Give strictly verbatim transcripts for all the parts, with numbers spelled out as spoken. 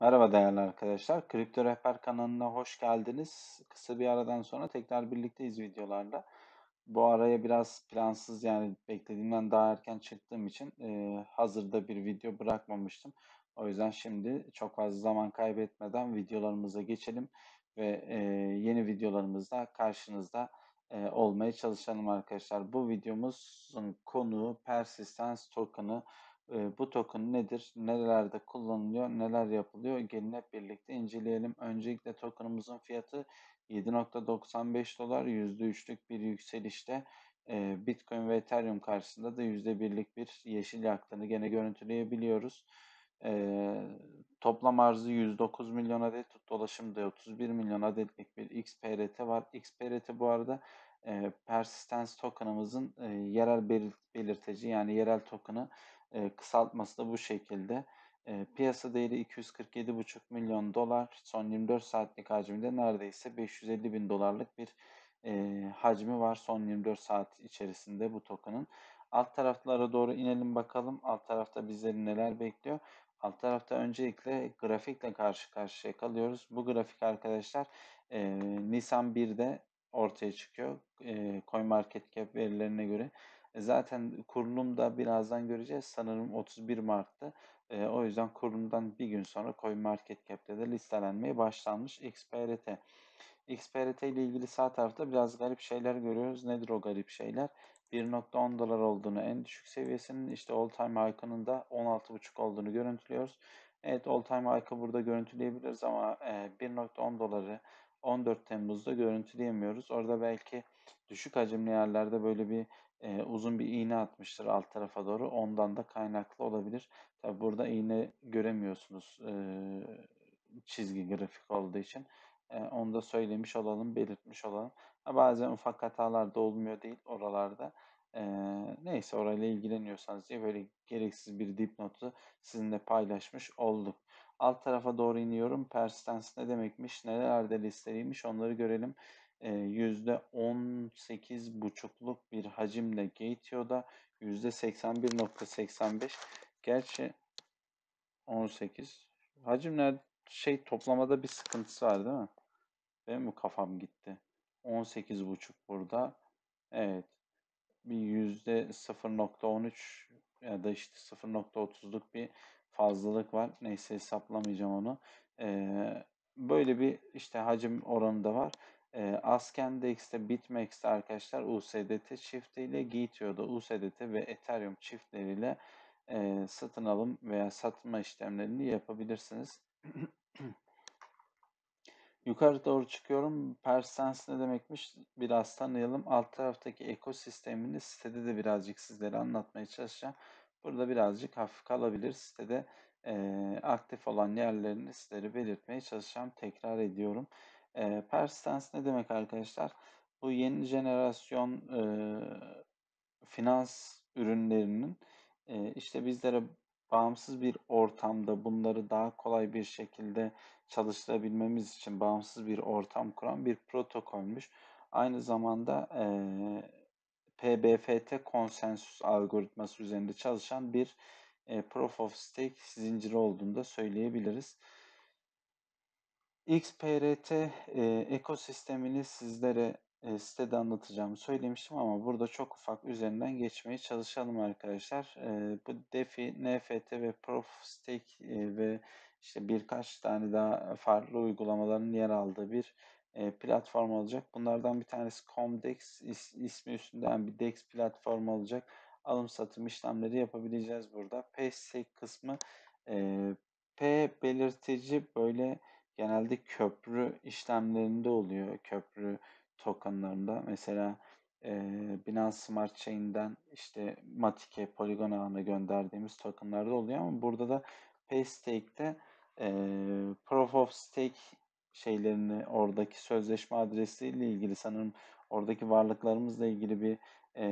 Merhaba değerli arkadaşlar. Kripto Rehber kanalına hoş geldiniz. Kısa bir aradan sonra tekrar birlikteyiz videolarla. Bu araya biraz plansız, yani beklediğimden daha erken çıktığım için e, hazırda bir video bırakmamıştım. O yüzden şimdi çok fazla zaman kaybetmeden videolarımıza geçelim ve e, yeni videolarımızda karşınızda e, olmaya çalışalım arkadaşlar. Bu videomuzun konuğu Persistence Token'ı. Bu token nedir, nerelerde kullanılıyor, neler yapılıyor? Gelin hep birlikte inceleyelim. Öncelikle tokenımızın fiyatı yedi nokta doksan beş dolar, yüzde üçlük bir yükselişte. Bitcoin ve Ethereum karşısında da yüzde birlik bir yeşil yaktığını gene görüntüleyebiliyoruz. Toplam arzı yüz dokuz milyon adet, dolaşımda otuz bir milyon adetlik bir X P R T var. X P R T bu arada Persistence tokenımızın yerel belirteci, yani yerel tokenı. Kısaltması da bu şekilde. Piyasa değeri iki yüz kırk yedi virgül beş milyon dolar. Son yirmi dört saatlik hacimde neredeyse beş yüz elli bin dolarlık bir hacmi var son yirmi dört saat içerisinde bu token'ın. Alt taraflara doğru inelim bakalım. Alt tarafta bizleri neler bekliyor? Alt tarafta öncelikle grafikle karşı karşıya kalıyoruz. Bu grafik arkadaşlar Nisan bir'de ortaya çıkıyor. CoinMarketCap verilerine göre. Zaten kurulumda birazdan göreceğiz. Sanırım otuz bir Mart'ta. E, o yüzden kurulumdan bir gün sonra CoinMarketCap'te de listelenmeye başlanmış X P R T. X P R T ile ilgili sağ tarafta biraz garip şeyler görüyoruz. Nedir o garip şeyler? bir nokta on dolar olduğunu, en düşük seviyesinin, işte all time high'ının da on altı virgül beş olduğunu görüntülüyoruz. Evet, all time high'ı burada görüntüleyebiliriz ama e, bir nokta on doları on dört Temmuz'da görüntüleyemiyoruz. Orada belki düşük hacimli yerlerde böyle bir Ee, uzun bir iğne atmıştır alt tarafa doğru. Ondan da kaynaklı olabilir. Tabi burada iğne göremiyorsunuz ee, çizgi grafik olduğu için. Ee, onu da söylemiş olalım, belirtmiş olalım. Ha, bazen ufak hatalar da olmuyor değil oralarda. Ee, neyse, orayla ilgileniyorsanız diye böyle gereksiz bir dipnotu sizinle paylaşmış olduk. Alt tarafa doğru iniyorum. Persistence ne demekmiş, nelerde listeliymiş onları görelim. yüzde on sekiz virgül beş'luk bir hacimle GateIO'da yüzde seksen bir virgül seksen beş. Gerçi on sekiz hacimler şey, toplamada bir sıkıntısı var değil mi? Değil mi? Kafam gitti. on sekiz virgül beş burada. Evet. Bir yüzde sıfır virgül on üç ya da işte sıfır virgül otuz'luk bir fazlalık var. Neyse, hesaplamayacağım onu. Ee, böyle bir işte hacim oranı da var. E, Ascendex'te, Bitmex'te arkadaşlar U S D T çiftiyle, GateIO'da U S D T ve Ethereum çiftleriyle e, satın alım veya satma işlemlerini yapabilirsiniz. Yukarı doğru çıkıyorum. Persistence ne demekmiş? Biraz tanıyalım. Alt taraftaki ekosistemini sitede de birazcık sizlere anlatmaya çalışacağım. Burada birazcık hafif kalabilir. Sitede e, aktif olan yerlerini sizlere belirtmeye çalışacağım. Tekrar ediyorum. E, Persistence ne demek arkadaşlar? Bu yeni jenerasyon e, finans ürünlerinin e, işte bizlere bağımsız bir ortamda bunları daha kolay bir şekilde çalıştırabilmemiz için bağımsız bir ortam kuran bir protokolmüş. Aynı zamanda e, P B F T konsensüs algoritması üzerinde çalışan bir e, Proof of Stake zinciri olduğunu da söyleyebiliriz. X P R T e, ekosistemini sizlere e, sitede anlatacağımı söylemiştim ama burada çok ufak üzerinden geçmeye çalışalım arkadaşlar. E, bu DeFi, N F T ve Proof of Stake e, ve işte birkaç tane daha farklı uygulamaların yer aldığı bir e, platform olacak. Bunlardan bir tanesi Comdex, is, ismi üstünden bir Dex platformu olacak. Alım satım işlemleri yapabileceğiz burada. PStake kısmı e, P belirtici, böyle genelde köprü işlemlerinde oluyor. Köprü tokenlarında. Mesela e, Binance Smart Chain'den işte Matik'e, Polygon ağına gönderdiğimiz tokenlarda oluyor ama burada da PStake'de e, Proof of Stake şeylerini, oradaki sözleşme adresiyle ilgili, sanırım oradaki varlıklarımızla ilgili bir e,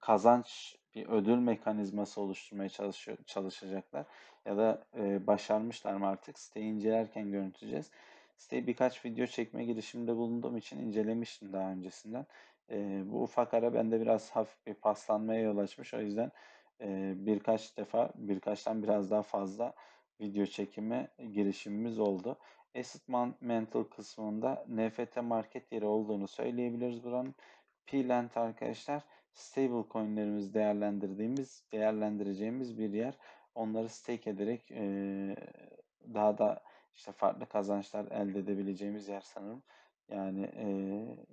kazanç, bir ödül mekanizması oluşturmaya çalışıyor, çalışacaklar. Ya da e, başarmışlar mı artık? Siteyi incelerken görüntüleyeceğiz. Siteyi birkaç video çekme girişiminde bulunduğum için incelemiştim daha öncesinden. E, bu ufak ara bende biraz hafif bir paslanmaya yol açmış. O yüzden e, birkaç defa, birkaçtan biraz daha fazla video çekimi girişimimiz oldu. Asset Management kısmında N F T market yeri olduğunu söyleyebiliriz buranın. pLend arkadaşlar stable coinlerimizi değerlendirdiğimiz, değerlendireceğimiz bir yer. Onları stake ederek e, daha da işte farklı kazançlar elde edebileceğimiz yer sanırım. Yani e,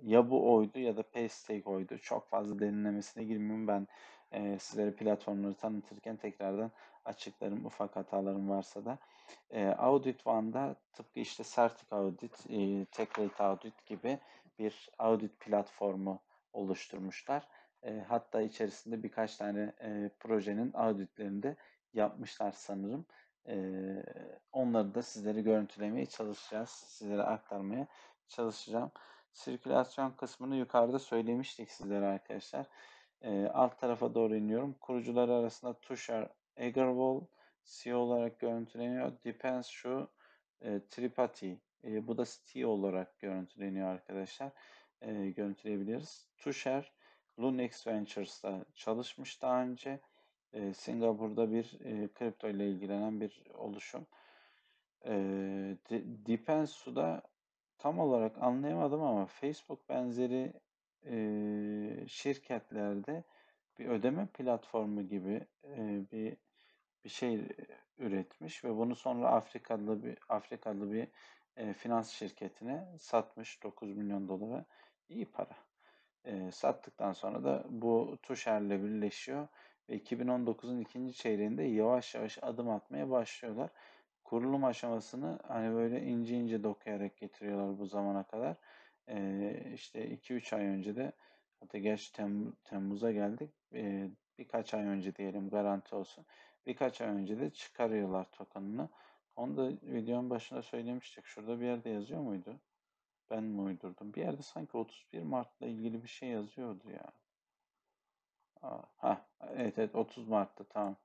ya bu oydu ya da PStake oydu. Çok fazla derinlemesine girmiyorum. Ben e, sizlere platformları tanıtırken tekrardan açıklarım, ufak hatalarım varsa da. E, Audit.one'da tıpkı işte Certik Audit, e, Techrate Audit gibi bir audit platformu oluşturmuşlar. E, hatta içerisinde birkaç tane e, projenin auditlerini de yapmışlar sanırım. E, onları da sizlere görüntülemeye çalışacağız. Sizlere aktarmaya çalışacağım. Sirkülasyon kısmını yukarıda söylemiştik sizlere arkadaşlar. E, alt tarafa doğru iniyorum. Kurucular arasında Tushar Aggarwal C E O olarak görüntüleniyor. Deepanshu e, Tripathi e, bu da C E O olarak görüntüleniyor arkadaşlar. E, görüntüleyebiliriz. Tushar LunaX Ventures'da çalışmış daha önce. E, Singapur'da bir e, kripto ile ilgilenen bir oluşum. E, Deepansu'da tam olarak anlayamadım ama Facebook benzeri e, şirketlerde bir ödeme platformu gibi e, bir bir şey üretmiş ve bunu sonra Afrikalı bir Afrikalı bir e, finans şirketine satmış dokuz milyon dolara. İyi para. E, sattıktan sonra da bu Tushar'la birleşiyor ve iki bin on dokuzun ikinci çeyreğinde yavaş yavaş adım atmaya başlıyorlar. Kurulum aşamasını hani böyle ince ince dokuyarak getiriyorlar bu zamana kadar. Ee, işte iki üç ay önce de, hatta gerçi Tem, Temmuz'a geldik. Ee, birkaç ay önce diyelim, garanti olsun. Birkaç ay önce de çıkarıyorlar token'ını. Onu da videonun başında söylemiştik. Şurada bir yerde yazıyor muydu? Ben mi uydurdum? Bir yerde sanki otuz bir Mart'la ilgili bir şey yazıyordu ya. Ha, evet evet otuz Mart'ta tamam.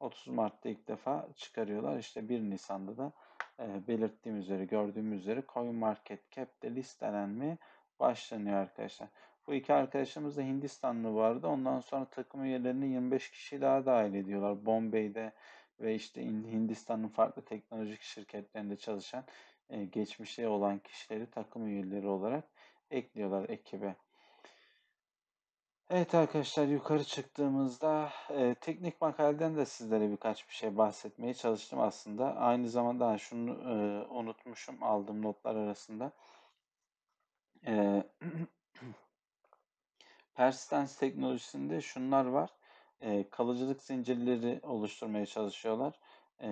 otuz Mart'ta ilk defa çıkarıyorlar. İşte bir Nisan'da da e, belirttiğim üzere, gördüğüm üzere CoinMarketCap'te listelenmeye başlanıyor arkadaşlar. Bu iki arkadaşımız da Hindistanlı vardı. Ondan sonra takım üyelerini yirmi beş kişi daha dahil ediyorlar. Bombay'de ve işte Hindistan'ın farklı teknolojik şirketlerinde çalışan e, geçmişte olan kişileri takım üyeleri olarak ekliyorlar ekibe. Evet arkadaşlar, yukarı çıktığımızda e, teknik makaleden de sizlere birkaç bir şey bahsetmeye çalıştım aslında. Aynı zamanda şunu e, unutmuşum aldığım notlar arasında. E, Persistence teknolojisinde şunlar var. E, kalıcılık zincirleri oluşturmaya çalışıyorlar. E,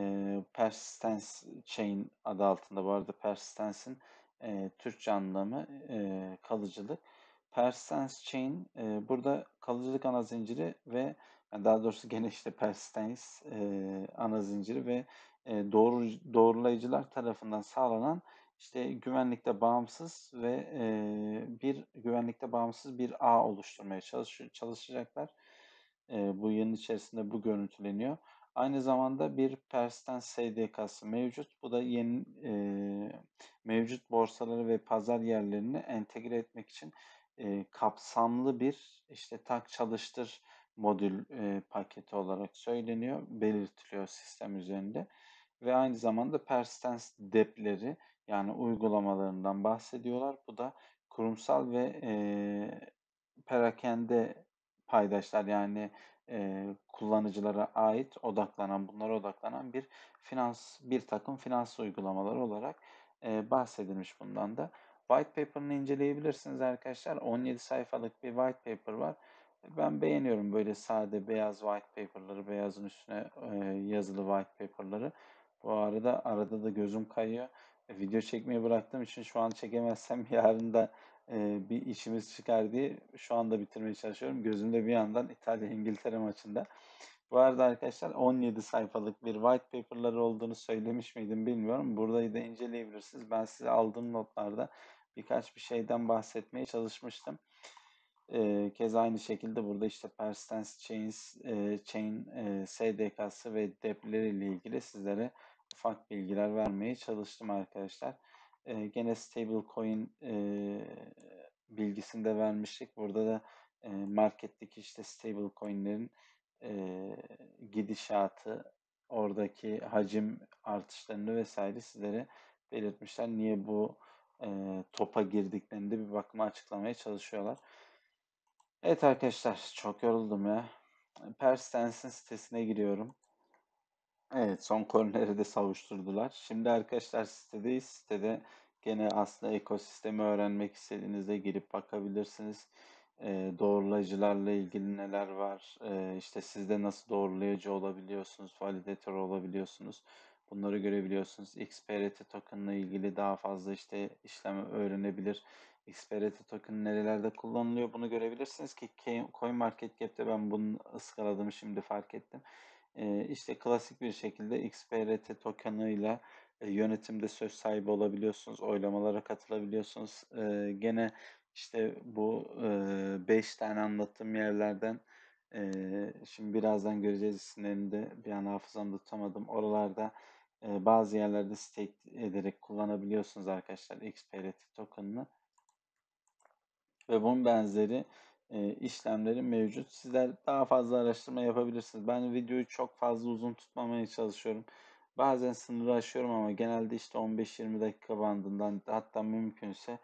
Persistence Chain adı altında. Bu arada Persistence'in e, Türkçe anlamı e, kalıcılık. Persistence Chain e, burada kalıcılık ana zinciri ve yani daha doğrusu gene işte Persistence e, ana zinciri ve e, doğru doğrulayıcılar tarafından sağlanan işte güvenlikte bağımsız ve e, bir güvenlikte bağımsız bir ağ oluşturmaya çalış, çalışacaklar. E, bu yayın içerisinde bu görüntüleniyor. Aynı zamanda bir Persistence S D K'sı mevcut. Bu da yeni e, mevcut borsaları ve pazar yerlerini entegre etmek için E, kapsamlı bir işte tak çalıştır modül e, paketi olarak söyleniyor, belirtiliyor sistem üzerinde ve aynı zamanda Persistence depleri yani uygulamalarından bahsediyorlar. Bu da kurumsal ve e, perakende paydaşlar yani e, kullanıcılara ait odaklanan, bunlara odaklanan bir finans bir takım finans uygulamaları olarak e, bahsedilmiş bundan da. White Paper'ını inceleyebilirsiniz arkadaşlar. on yedi sayfalık bir White Paper var. Ben beğeniyorum böyle sade beyaz White Paper'ları, beyazın üstüne yazılı White Paper'ları. Bu arada arada da gözüm kayıyor. Video çekmeyi bıraktığım için şu an çekemezsem yarın da bir işimiz çıkar diye şu anda bitirmeye çalışıyorum. Gözümde bir yandan İtalya-İngiltere maçında. Bu arada arkadaşlar on yedi sayfalık bir white paper'ları olduğunu söylemiş miydim bilmiyorum. Burayı da inceleyebilirsiniz. Ben size aldığım notlarda birkaç bir şeyden bahsetmeye çalışmıştım. Ee, kez aynı şekilde burada işte Persistence Chains, e, Chain e, S D K'sı ve depleri ile ilgili sizlere ufak bilgiler vermeye çalıştım arkadaşlar. Ee, gene stablecoin e, bilgisini de vermiştik. Burada da e, marketteki işte stablecoin'lerin E, gidişatı oradaki hacim artışlarını vesaire sizlere belirtmişler. Niye bu e, topa girdiklerini de bir bakıma açıklamaya çalışıyorlar. Evet arkadaşlar, çok yoruldum ya. Persistence'in sitesine giriyorum. Evet, son konuları da savuşturdular. Şimdi arkadaşlar sitedeyiz. Sitede gene aslında ekosistemi öğrenmek istediğinizde girip bakabilirsiniz. E, doğrulayıcılarla ilgili neler var, e, işte sizde nasıl doğrulayıcı olabiliyorsunuz, validator olabiliyorsunuz, bunları görebiliyorsunuz. X P R T token'la ilgili daha fazla işte işlemi öğrenebilir. X P R T token nerelerde kullanılıyor, bunu görebilirsiniz ki CoinMarketCap'te ben bunu ıskaladım, şimdi fark ettim. E, işte klasik bir şekilde X P R T token'ıyla e, yönetimde söz sahibi olabiliyorsunuz, oylamalara katılabiliyorsunuz. E, gene İşte bu beş tane anlattığım yerlerden, şimdi birazdan göreceğiz isimlerini de, bir an hafızamda tutamadım. Oralarda bazı yerlerde stake ederek kullanabiliyorsunuz arkadaşlar X P R T token'ını. Ve bunun benzeri işlemleri mevcut. Sizler daha fazla araştırma yapabilirsiniz. Ben videoyu çok fazla uzun tutmamaya çalışıyorum. Bazen sınırı aşıyorum ama genelde işte on beş yirmi dakika bandından, hatta mümkünse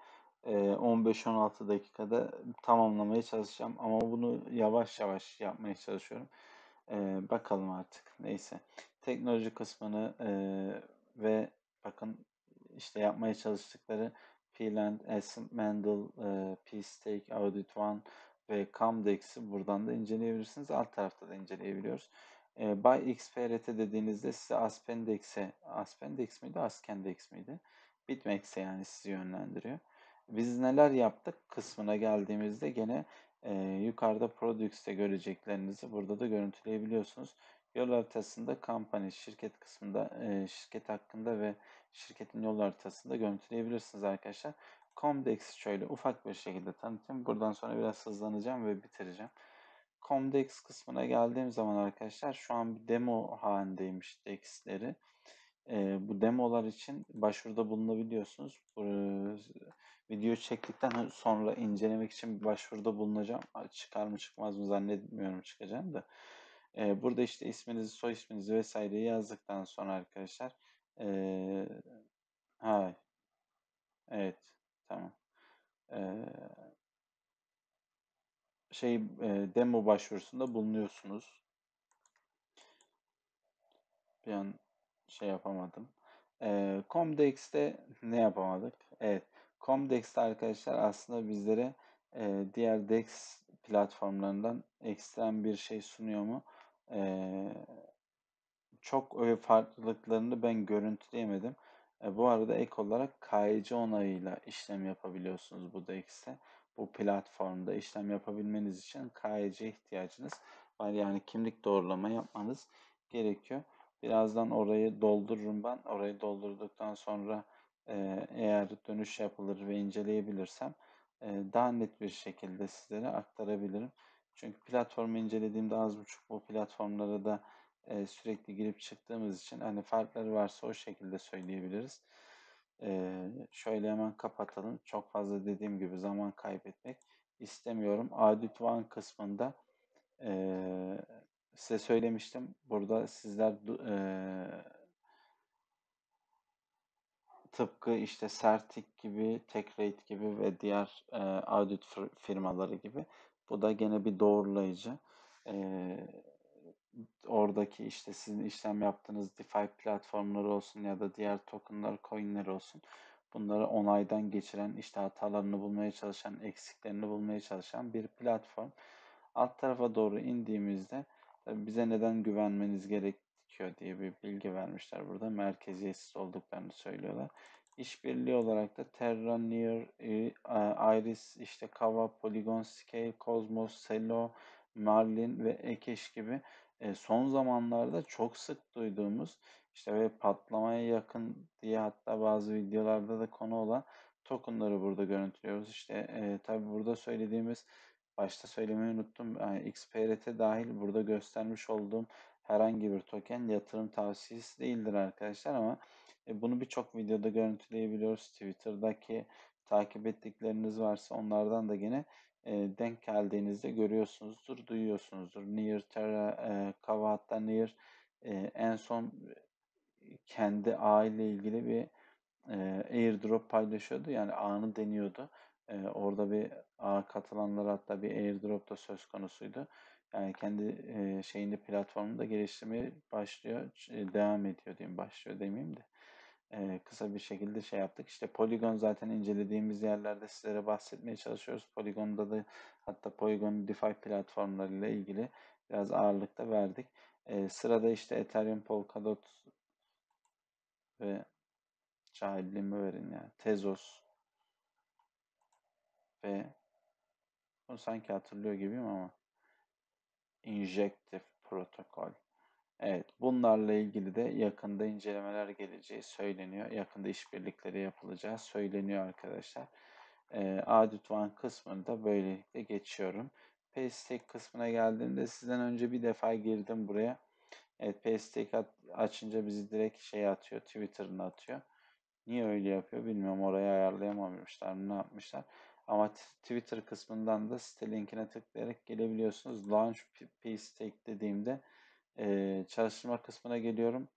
on beş on altı dakikada tamamlamaya çalışacağım ama bunu yavaş yavaş yapmaya çalışıyorum. Ee, bakalım artık. Neyse. Teknoloji kısmını e, ve bakın işte yapmaya çalıştıkları pLend, Ascendex, e, PStake, Audit.one ve Comdex'i buradan da inceleyebilirsiniz. Alt tarafta da inceleyebiliyoruz. E, Buy X P R T dediğinizde size Ascendex'e, Ascendex miydi? Ascendex miydi? Bitmex'e yani sizi yönlendiriyor. Biz neler yaptık kısmına geldiğimizde gene e, yukarıda Products'te göreceklerinizi burada da görüntüleyebiliyorsunuz. Yol haritasında Company, şirket kısmında e, şirket hakkında ve şirketin yol haritasında görüntüleyebilirsiniz arkadaşlar. Comdex'i şöyle ufak bir şekilde tanıtayım. Buradan sonra biraz hızlanacağım ve bitireceğim. Comdex kısmına geldiğim zaman arkadaşlar şu an bir demo halindeymiş Dex'leri. E, bu demolar için başvuruda bulunabiliyorsunuz. Bu, video çektikten sonra incelemek için bir başvuruda bulunacağım. Çıkar mı çıkmaz mı zannetmiyorum çıkacağım da. E, burada işte isminizi, soy isminizi vesaireyi yazdıktan sonra arkadaşlar. E, ha, evet, tamam. E, şey e, demo başvurusunda bulunuyorsunuz. Bir an şey yapamadım. E, Comdex'te ne yapamadık? Evet. Comdex'te arkadaşlar aslında bizlere e, diğer Dex platformlarından ekstrem bir şey sunuyor mu? E, çok öyle farklılıklarını ben görüntüleyemedim. E, bu arada ek olarak K Y C onayıyla işlem yapabiliyorsunuz bu Dex'te. Bu platformda işlem yapabilmeniz için K Y C ihtiyacınız var. Yani kimlik doğrulama yapmanız gerekiyor. Birazdan orayı doldururum ben. Orayı doldurduktan sonra eğer dönüş yapılır ve inceleyebilirsem daha net bir şekilde sizlere aktarabilirim. Çünkü platformu incelediğimde az buçuk bu platformlara da sürekli girip çıktığımız için hani farkları varsa o şekilde söyleyebiliriz. Şöyle hemen kapatalım. Çok fazla dediğim gibi zaman kaybetmek istemiyorum. Audit.one kısmında size söylemiştim. Burada sizler tıpkı işte Certik gibi, Techrate gibi ve diğer e, audit firmaları gibi. Bu da gene bir doğrulayıcı. E, oradaki işte sizin işlem yaptığınız DeFi platformları olsun ya da diğer tokenlar, coinler olsun. Bunları onaydan geçiren, işte hatalarını bulmaya çalışan, eksiklerini bulmaya çalışan bir platform. Alt tarafa doğru indiğimizde bize neden güvenmeniz gerek diye bir bilgi vermişler burada. Merkeziyetsiz olduklarını söylüyorlar. İşbirliği olarak da Terra, Near, Iris, işte Kava, Polygon, Scale, Cosmos, Celo, Marlin ve Ekeş gibi son zamanlarda çok sık duyduğumuz işte ve patlamaya yakın diye hatta bazı videolarda da konu olan tokenları burada görüntülüyoruz. İşte e, tabi burada söylediğimiz, başta söylemeyi unuttum, yani X P R T dahil burada göstermiş olduğum herhangi bir token yatırım tavsiyesi değildir arkadaşlar ama bunu birçok videoda görüntüleyebiliyoruz. Twitter'daki takip ettikleriniz varsa onlardan da gene denk geldiğinizde görüyorsunuzdur, duyuyorsunuzdur. Near, Terra, Kava, hatta Near e, en son kendi ağ ile ilgili bir e, airdrop paylaşıyordu. Yani ağını deniyordu. E, orada bir ağa katılanlara hatta bir airdrop da söz konusuydu. Yani kendi e, şeyinde platformunda geliştirmeye başlıyor, devam ediyor diyeyim, başlıyor demeyeyim de. E, kısa bir şekilde şey yaptık. İşte Polygon zaten incelediğimiz yerlerde sizlere bahsetmeye çalışıyoruz. Polygon'da da hatta Polygon DeFi platformlarıyla ilgili biraz ağırlıkta verdik. E, sırada işte Ethereum, Polkadot ve cahilliğimi verin ya. Yani. Tezos ve onu sanki hatırlıyor gibiyim ama Injective Protokol. Evet, bunlarla ilgili de yakında incelemeler geleceği söyleniyor. Yakında işbirlikleri yapılacağı söyleniyor arkadaşlar. E, Audit.one kısmını da böylelikle geçiyorum. PStake kısmına geldiğimde sizden önce bir defa girdim buraya. Evet, PStake açınca bizi direkt şey atıyor, Twitter'ını atıyor. Niye öyle yapıyor bilmiyorum, orayı ayarlayamamışlar, ne yapmışlar. Ama Twitter kısmından da site linkine tıklayarak gelebiliyorsunuz. Launch PStake dediğimde Ee, çalıştırma kısmına geliyorum.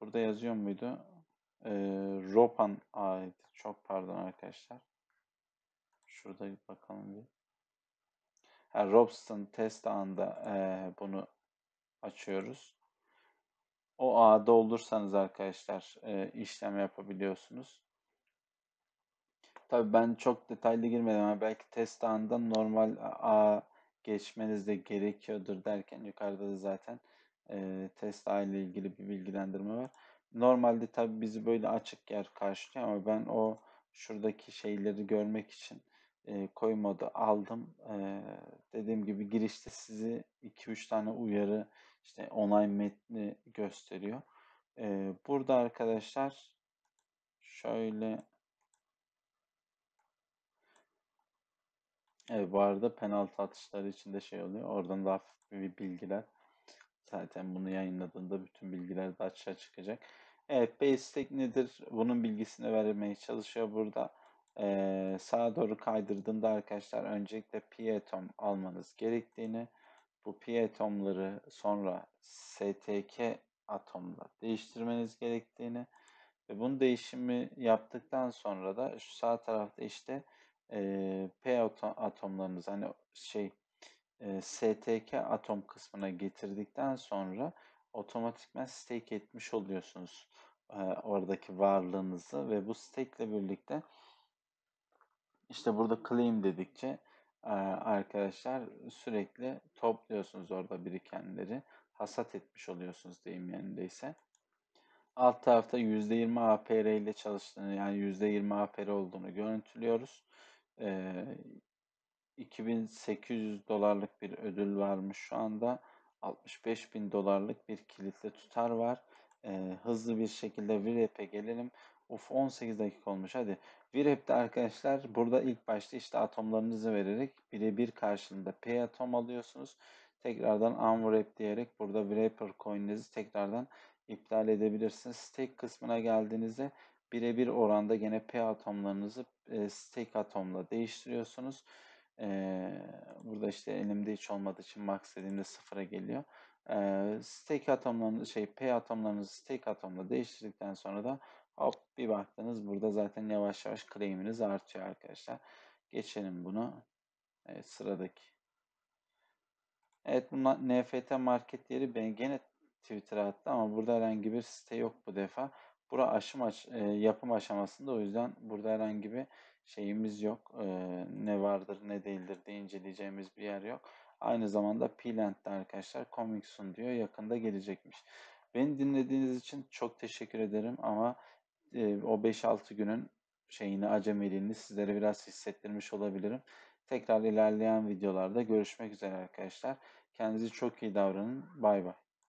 Burada yazıyor muydu? Ee, Ropan ait. Çok pardon arkadaşlar. Şurada bir bakalım bir. Ha, Ropsten test ağında e, bunu açıyoruz. O ağda olursanız arkadaşlar e, işlem yapabiliyorsunuz. Tabii ben çok detaylı girmedim ama belki test ağında normal ağ geçmeniz de gerekiyordur derken yukarıda da zaten e, test ağı ile ilgili bir bilgilendirme var. Normalde tabi bizi böyle açık yer karşılıyor ama ben o şuradaki şeyleri görmek için e, koymadı aldım. E, dediğim gibi girişte sizi iki üç tane uyarı, işte onay metni gösteriyor. E, burada arkadaşlar şöyle, evet, bu arada penaltı atışları için de şey oluyor. Oradan da hafif bir bilgiler. Zaten bunu yayınladığında bütün bilgiler de açığa çıkacak. Evet, PStake nedir? Bunun bilgisini vermeye çalışıyor burada. Ee, sağa doğru kaydırdığında arkadaşlar öncelikle P atom almanız gerektiğini, bu P atomları sonra S T K atomla değiştirmeniz gerektiğini ve bunun değişimi yaptıktan sonra da şu sağ tarafta işte P atomlarınız, hani şey S T K atom kısmına getirdikten sonra otomatikman stake etmiş oluyorsunuz oradaki varlığınızı ve bu stake ile birlikte işte burada claim dedikçe arkadaşlar sürekli topluyorsunuz orada birikenleri, hasat etmiş oluyorsunuz deyim yerindeyse. Alt tarafta yüzde yirmi A P R ile çalıştığını, yani yüzde yirmi A P R olduğunu görüntülüyoruz. iki bin sekiz yüz dolarlık bir ödül varmış şu anda. altmış beş bin dolarlık bir kilitli tutar var. Ee, hızlı bir şekilde V R App'e gelelim. Of, on sekiz dakika olmuş, hadi. V R App'te arkadaşlar burada ilk başta işte atomlarınızı vererek birebir karşılığında P atom alıyorsunuz. Tekrardan unwrap diyerek burada wrapper coin'inizi tekrardan iptal edebilirsiniz. Stake kısmına geldiğinizde birebir oranda gene P atomlarınızı stake atomla değiştiriyorsunuz. Ee, burada işte elimde hiç olmadığı için max dediğimde sıfıra geliyor. Ee, stake atomlarını, şey P atomlarınızı stake atomla değiştirdikten sonra da hop bir baktınız burada zaten yavaş yavaş claim'iniz artıyor arkadaşlar. Geçelim bunu. Evet, sıradaki. Evet, bunlar N F T market yeri, ben gene Twitter'a attı ama burada herhangi bir site yok bu defa. Bura aşım aş e, yapım aşamasında, o yüzden burada herhangi bir şeyimiz yok. E, ne vardır ne değildir diye inceleyeceğimiz bir yer yok. Aynı zamanda pLend'de arkadaşlar Comic Sun diyor, yakında gelecekmiş. Beni dinlediğiniz için çok teşekkür ederim ama e, o beş altı günün şeyini, acemiliğini sizlere biraz hissettirmiş olabilirim. Tekrar ilerleyen videolarda görüşmek üzere arkadaşlar. Kendinize çok iyi davranın. Bay bay.